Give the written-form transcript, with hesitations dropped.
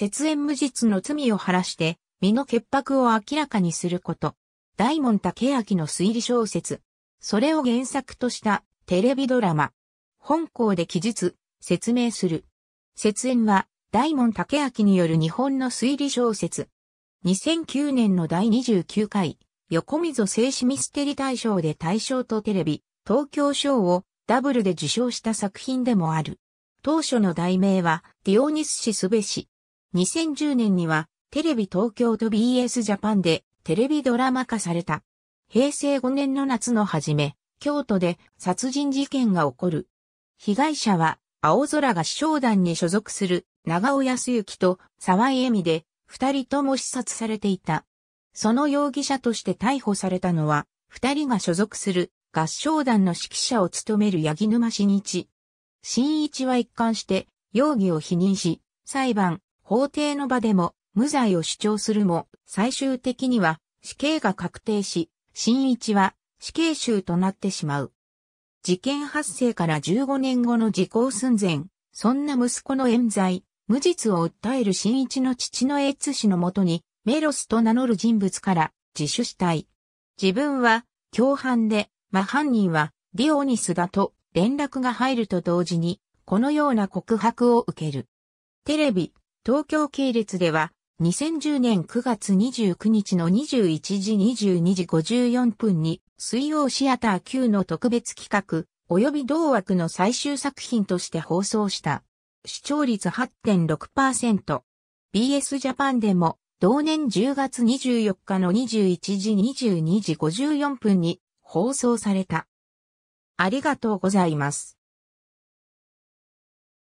説演無実の罪を晴らして、身の潔白を明らかにすること。大門武顕の推理小説。それを原作としたテレビドラマ。本項で記述、説明する。説演は、大門武顕による日本の推理小説。2009年の第29回、横溝正史ミステリ大賞で大賞とテレビ、東京賞をダブルで受賞した作品でもある。当初の題名は、ディオニスシスベシ。2010年には、テレビ東京と BS ジャパンでテレビドラマ化された。平成5年の夏の初め、京都で殺人事件が起こる。被害者は、青空合唱団に所属する長尾康之と沢井絵美で、二人とも刺殺されていた。その容疑者として逮捕されたのは、二人が所属する合唱団の指揮者を務める八木沼伸一。伸一は一貫して容疑を否認し、裁判、法廷の場でも無罪を主張するも、最終的には死刑が確定し、伸一は死刑囚となってしまう。事件発生から15年後の時効寸前、そんな息子の冤罪。無実を訴える伸一の父のエツ氏のもとに、メロスと名乗る人物から自首したい。自分は共犯で、犯人はディオニスだと連絡が入ると同時に、このような告白を受ける。テレビ、東京系列では、2010年9月29日の21時22時54分に、水曜シアター Q の特別企画、及び同枠の最終作品として放送した。視聴率 8.6%。BS ジャパンでも同年10月24日の21時22時54分に放送された。ありがとうございます。